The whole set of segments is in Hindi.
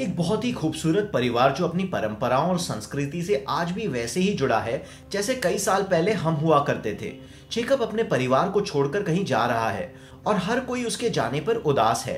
एक बहुत ही खूबसूरत परिवार जो अपनी परंपराओं और संस्कृति से आज भी वैसे ही जुड़ा है जैसे कई साल पहले हम हुआ करते थे। जेकब अपने परिवार को छोड़कर कहीं जा रहा है और हर कोई उसके जाने पर उदास है।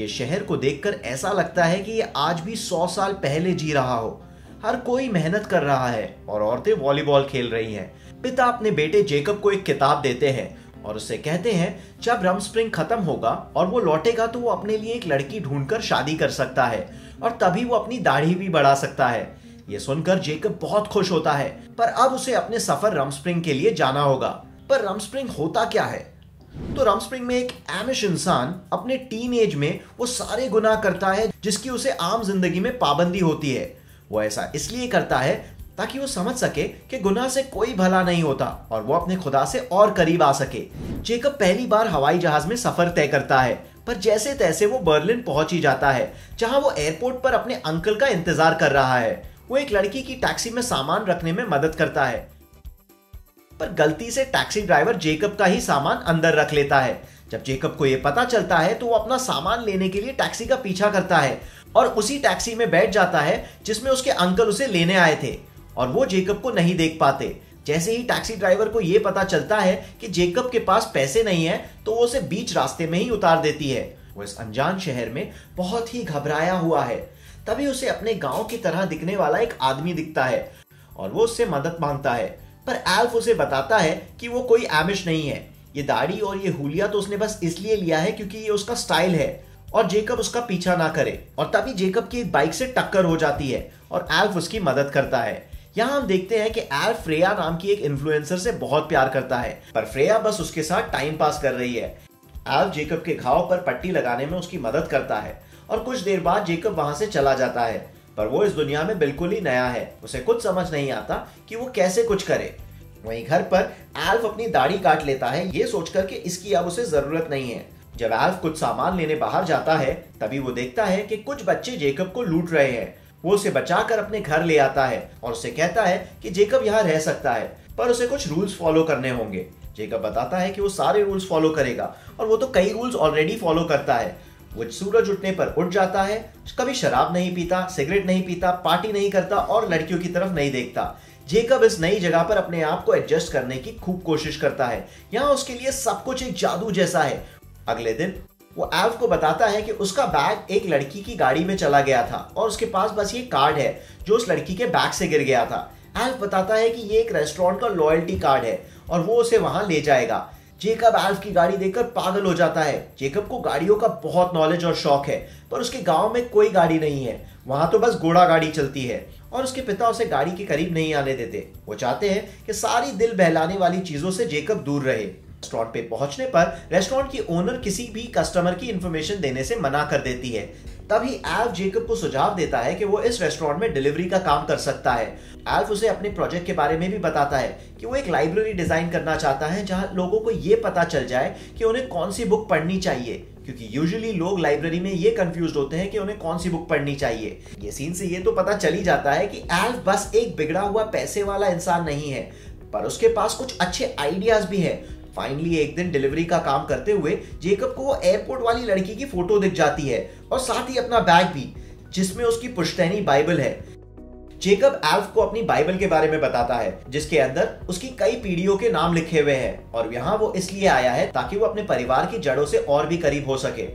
ये शहर को देखकर ऐसा लगता है कि ये आज भी 100 साल पहले जी रहा हो। हर कोई मेहनत कर रहा है और औरतें वॉलीबॉल खेल रही हैं। पिता अपने बेटे जेकब को एक किताब देते हैं और उससे कहते हैं जब रमस्प्रिंग खत्म होगा और वो लौटेगा तो वो अपने लिए एक लड़की ढूंढकर शादी कर सकता है और तभी वो अपनी दाढ़ी भी बढ़ा सकता है। ये सुनकर जेकब बहुत खुश होता है, पर अब उसे अपने सफर रमस्प्रिंग के लिए जाना होगा। पर रमस्प्रिंग होता क्या है? तो रमस्प्रिंग में एक एमिश इंसान अपने टीनएज में वो सारे गुनाह करता है जिसकी उसे आम जिंदगी में पाबंदी होती है। वो ऐसा इसलिए करता है ताकि वो समझ सके कि गुनाह से कोई भला नहीं होता और वो अपने खुदा से और करीब आ सके। जेकब पहली बार हवाई जहाज में सफर तय करता है, पर जैसे तैसे वो बर्लिन पहुंच ही जाता है जहां वो एयरपोर्ट पर अपने अंकल का इंतजार कर रहा है। वो एक लड़की की टैक्सी में सामान रखने में मदद करता है, पर गलती से टैक्सी ड्राइवर जेकब का ही सामान अंदर रख लेता है। जब जेकब को यह पता चलता है तो वो अपना सामान लेने के लिए टैक्सी का पीछा करता है और उसी टैक्सी में बैठ जाता है जिसमें उसके अंकल उसे लेने आए थे, और वो जेकब को नहीं देख पाते। जैसे ही टैक्सी ड्राइवर को यह पता चलता है कि जेकब के पास पैसे नहीं है तो वो उसे बीच रास्ते में ही उतार देती है। वो इस अनजान शहर में बहुत ही घबराया हुआ है। तभी उसे अपने गाँव की तरह दिखने वाला एक आदमी दिखता है और वो उससे मदद मांगता है, पर एल्फ उसे बताता है कि वो कोई एमिश नहीं है। ये दाढ़ी और ये हुलिया तो उसने बस इसलिए लिया है क्योंकि ये उसका स्टाइल है और जेकब उसका पीछा ना करे। और तभी जेकब की एक बाइक से टक्कर हो जाती है और एल्फ उसकी मदद करता है। यहाँ हम देखते हैं कि एल्फ फ्रेया नाम की एक इन्फ्लुएंसर से बहुत प्यार करता है, पर फ्रेया बस उसके साथ टाइम पास कर रही है। एल्फ जेकब के घाव पर पट्टी लगाने में उसकी मदद करता है और कुछ देर बाद जेकब वहां से चला जाता है, पर वो इस दुनिया में बिल्कुल ही नया है। उसे कुछ समझ नहीं आता कि वो कैसे कुछ करे। वहीं घर पर एल्फ अपनी दाढ़ी काट लेता है, ये सोचकर कि इसकी अब उसे जरूरत नहीं है। जब एल्फ कुछ सामान लेने बाहर जाता है तभी वो देखता है कि कुछ बच्चे जेकब को लूट रहे हैं। वो उसे बचाकर अपने घर ले आता है और उसे कहता है कि जेकब यहाँ रह सकता है, पर उसे कुछ रूल्स फॉलो करने होंगे। जेकब बताता है कि वो सारे रूल्स फॉलो करेगा और वो तो कई रूल्स ऑलरेडी फॉलो करता है। वो सूरज उठने पर उठ जाता है, कभी शराब नहीं पीता, सिगरेट नहीं पीता, पार्टी नहीं करता और लड़कियों की तरफ नहीं देखता। जेकब इस नई जगह पर अपने आप को एडजस्ट करने की खूब कोशिश करता है। यहाँ उसके लिए सब कुछ एक जादू जैसा है। अगले दिन वो एल्फ को बताता है कि उसका बैग एक लड़की की गाड़ी में चला गया था और उसके पास बस ये कार्ड है जो उस लड़की के बैग से गिर गया था। एल्फ बताता है कि ये एक रेस्टोरेंट का लॉयल्टी कार्ड है और वो उसे वहां ले जाएगा। जेकब एल्फ की गाड़ी देखकर पागल हो जाता है। जेकब को गाड़ियों का बहुत नॉलेज और शौक है, पर उसके गांव में कोई गाड़ी नहीं है, वहां तो बस घोड़ा गाड़ी चलती है और उसके पिता उसे गाड़ी के करीब नहीं आने देते। वो चाहते हैं कि सारी दिल बहलाने वाली चीजों से जेकब दूर रहे। रेस्टोरेंट पे पहुंचने पर रेस्टोरेंट की ओनर किसी भी कस्टमर की इंफॉर्मेशन देने से मना कर देती है। तभी एल्फ जेकब को सुझाव देता है कि वो इस रेस्टोरेंट में डिलीवरी का काम कर सकता है। एल्फ उसे अपने प्रोजेक्ट के बारे में भी बताता है कि वो एक लाइब्रेरी डिजाइन करना चाहता है जहां लोगों को ये पता चल जाए कि उन्हें कौन सी बुक पढ़नी चाहिए, क्योंकि यूजुअली लोग लाइब्रेरी में ये कंफ्यूज होते हैं कि उन्हें कौन सी बुक पढ़नी चाहिए। ये सीन से ये तो पता चली जाता है कि एल्फ बस एक बिगड़ा हुआ पैसे वाला इंसान नहीं है, पर उसके पास कुछ अच्छे आइडियाज भी है। फाइनली एक दिन डिलीवरी का काम करते हुए जेकब को एयरपोर्ट वाली लड़की की फोटो दिख जाती है और साथ ही अपना बैग भी, जिसमें उसकी पुश्तैनी बाइबल है। जेकब एल्फ को अपनी बाइबल के बारे में बताता है जिसके अंदर उसकी कई पीढ़ियों के नाम लिखे हुए हैं और यहाँ वो इसलिए आया है ताकि वो अपने परिवार की जड़ों से और भी करीब हो सके।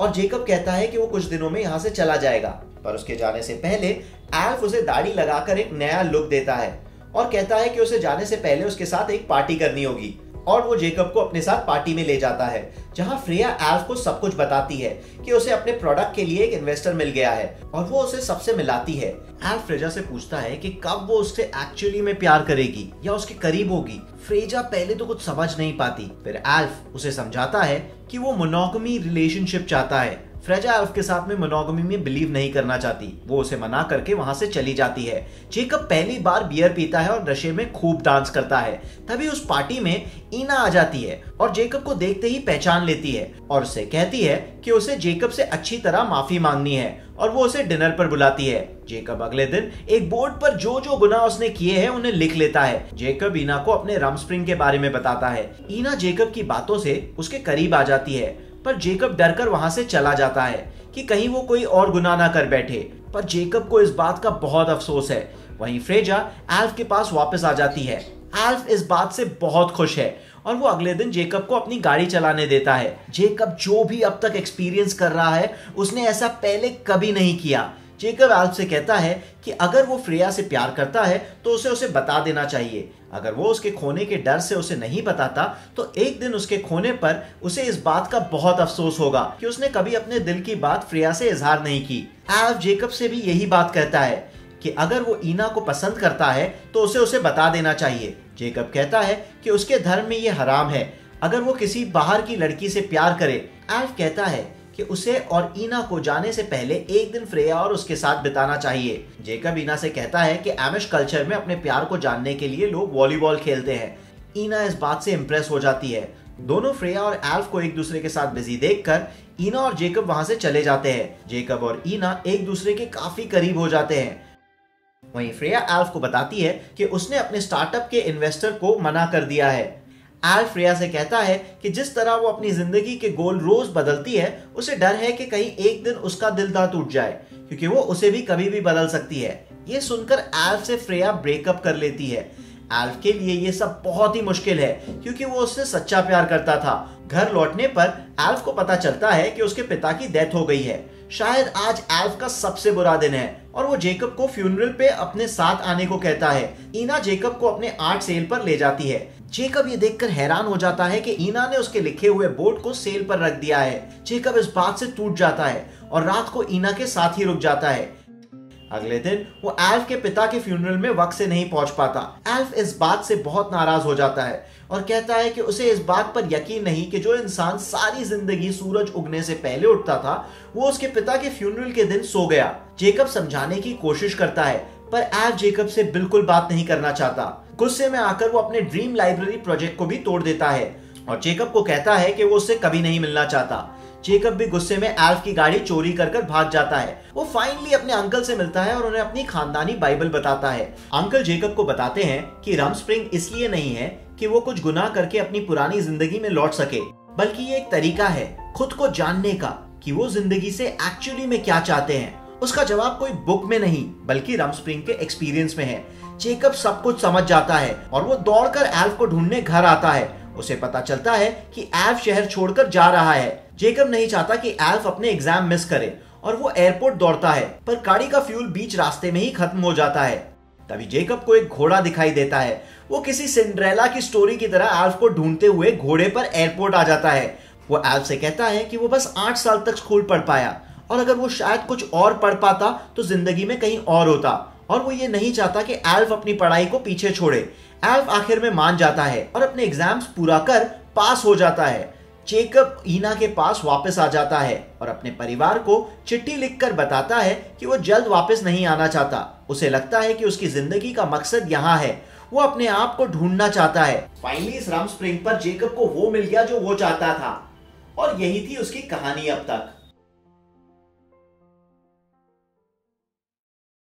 और जेकब कहता है कि वो कुछ दिनों में यहाँ से चला जाएगा, पर उसके जाने से पहले एल्फ उसे दाढ़ी लगाकर एक नया लुक देता है और कहता है कि उसे जाने से पहले उसके साथ एक पार्टी करनी होगी। और वो जेकब को अपने साथ पार्टी में ले जाता है जहां फ्रेया एल्फ को सब कुछ बताती है कि उसे अपने प्रोडक्ट के लिए एक इन्वेस्टर मिल गया है और वो उसे सबसे मिलाती है। एल्फ फ्रेजा से पूछता है कि कब वो उससे एक्चुअली में प्यार करेगी या उसके करीब होगी। फ्रेजा पहले तो कुछ समझ नहीं पाती, फिर एल्फ उसे समझाता है कि वो मोनोगमी रिलेशनशिप चाहता है। फ्रेजा एल्फ के साथ में मोनोगमी में बिलीव नहीं करना चाहती। वो उसे मना करके वहां से चली जाती है। जेकब पहली बार बियर पीता है और नशे में खूब डांस करता है। तभी उस पार्टी में ईना आ जाती है और जेकब को देखते ही पहचान लेती है और उसे कहती है कि उसे जेकब से अच्छी तरह माफी मांगनी है और वो उसे डिनर पर बुलाती है। जेकब अगले दिन एक बोर्ड पर जो जो गुनाह उसने किए हैं उन्हें लिख लेता है। जेकब ईना को अपने रमस्प्रिंग के बारे में बताता है। ईना जेकब की बातों से उसके करीब आ जाती है, पर जेकब डरकर वहां से चला जाता है कि कहीं वो कोई और गुनाह ना कर बैठे, पर जेकब को इस बात का बहुत अफसोस है। वहीं फ्रेजा एल्फ के पास वापस आ जाती है। एल्फ इस बात से बहुत खुश है और वो अगले दिन जेकब को अपनी गाड़ी चलाने देता है। जेकब जो भी अब तक एक्सपीरियंस कर रहा है उसने ऐसा पहले कभी नहीं किया। जेकब एल्फ से कहता है कि अगर वो फ्रेया से प्यार करता है तो उसे बता देना चाहिए। अगर वो उसके खोने के डर से उसे नहीं बताता तो एक दिन उसके खोने पर उसे इस बात का बहुत अफसोस होगा कि उसने कभी अपने दिल की बात फ्रेया से इजहार नहीं की। एल्फ जेकब से भी यही बात कहता है कि अगर वो ईना को पसंद करता है तो उसे बता देना चाहिए। जेकब कहता है कि उसके धर्म में ये हराम है अगर वो किसी बाहर की लड़की से प्यार करे। एल्फ कहता है कि उसे और ईना को जाने से पहले एक दिन फ्रेया और उसके साथ बिताना चाहिए। जेकब ईना से कहता है कि एमिश कल्चर में अपने प्यार को जानने के लिए लोग वॉलीबॉल खेलते हैं। ईना इस बात से इम्प्रेस हो जाती है। दोनों फ्रेया और एल्फ को एक दूसरे के साथ बिजी देखकर ईना और जेकब वहां से चले जाते हैं। जेकब और ईना एक दूसरे के काफी करीब हो जाते हैं। वहीं फ्रेया एल्फ को बताती है कि उसने अपने स्टार्टअप के इन्वेस्टर को मना कर दिया है। एल्फ फ्रेया से कहता है कि जिस तरह वो अपनी जिंदगी के गोल रोज बदलती है उसे डर है कि कहीं एक दिन उसका दिल ना टूट जाए, क्योंकि वो उसे भी कभी भी बदल सकती है। ये सुनकर एल्फ से फ्रेया ब्रेकअप कर लेती है। एल्फ के लिए ये सब बहुत ही मुश्किल है क्योंकि वो उससे सच्चा प्यार करता था। घर लौटने पर एल्फ को पता चलता है कि उसके पिता की डेथ हो गई है। शायद आज एल्फ का सबसे बुरा दिन है और वो जेकब को फ्यूनरल पे अपने साथ आने को कहता है। ईना जेकब को अपने आर्ट सेल पर ले जाती है। जेकब ये देखकर हैरान हो जाता है कि ईना ने उसके लिखे हुए बोर्ड को सेल पर रख दिया है। जेकब इस बात से टूट जाता है और रात को ईना के साथ ही रुक जाता है। अगले दिन वो एल्फ के पिता के फ्यूनरल में वक्त से नहीं पहुंच पाता। एल्फ इस बात से बहुत नाराज हो जाता है और कहता है कि उसे इस बात पर यकीन नहीं कि जो इंसान सारी जिंदगी सूरज उगने से पहले उठता था वो उसके पिता के फ्यूनरल के दिन सो गया। जेकब समझाने की कोशिश करता है पर एल्फ जेकब से बिल्कुल बात नहीं करना चाहता। गुस्से में आकर वो अपने ड्रीम लाइब्रेरी प्रोजेक्ट को भी तोड़ देता है और जेकब को कहता है कि वो उससे कभी नहीं मिलना चाहता। जेकब भी गुस्से में एल्फ की गाड़ी चोरी कर भाग जाता है। वो फाइनली अपने अंकल से मिलता है और उन्हें अपनी खानदानी बाइबल बताता है। अंकल जेकब को बताते हैं कि रमस्प्रिंग इसलिए नहीं है कि वो कुछ गुनाह करके अपनी पुरानी जिंदगी में लौट सके, बल्कि ये एक तरीका है खुद को जानने का कि वो जिंदगी से एक्चुअली में क्या चाहते हैं। उसका जवाब कोई बुक में नहीं बल्कि रमस्प्रिंग के एक्सपीरियंस में है। जेकब सब कुछ समझ जाता है और वो दौड़कर एल्फ को ढूंढने घर आता है। उसे पता चलता है कि एल्फ शहर छोड़कर जा रहा है। जेकब नहीं चाहता कि एल्फ अपने एग्जाम मिस करे और वो एयरपोर्ट दौड़ता है, पर गाड़ी का फ्यूल बीच रास्ते में ही खत्म हो जाता है। तभी जेकब को एक घोड़ा दिखाई देता है। वो किसी सिंड्रेला की स्टोरी की तरह एल्फ को ढूंढते हुए घोड़े पर एयरपोर्ट आ जाता है। वो एल्फ से कहता है कि वो बस 8 साल तक स्कूल पढ़ पाया और अगर वो शायद कुछ और पढ़ पाता तो जिंदगी में कहीं और होता, और वो ये नहीं चाहता कि एल्फ अपनी पढ़ाई को पीछे छोड़े। एल्फ आखिर में मान जाता है और अपने एग्जाम्स पूरा कर पास हो जाता है। जेकब ईना के पास वापस आ जाता है और अपने परिवार को चिट्ठी लिखकर बताता है कि वो जल्द वापस नहीं आना चाहता। उसे लगता है कि उसकी जिंदगी का मकसद यहाँ है, वो अपने आप को ढूंढना चाहता है। फाइनली इस रमस्प्रिंग पर जेकब को वो मिल गया जो वो चाहता था, और यही थी उसकी कहानी अब तक।